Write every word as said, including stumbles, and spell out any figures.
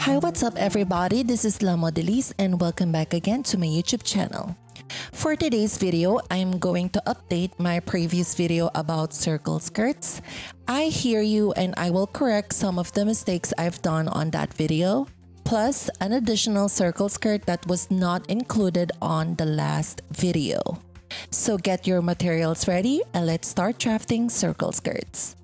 Hi, what's up everybody? This is La Modéliste and welcome back again to my YouTube channel. For today's video, I'm going to update my previous video about circle skirts. I hear you and I will correct some of the mistakes I've done on that video, plus an additional circle skirt that was not included on the last video. So get your materials ready and let's start drafting circle skirts.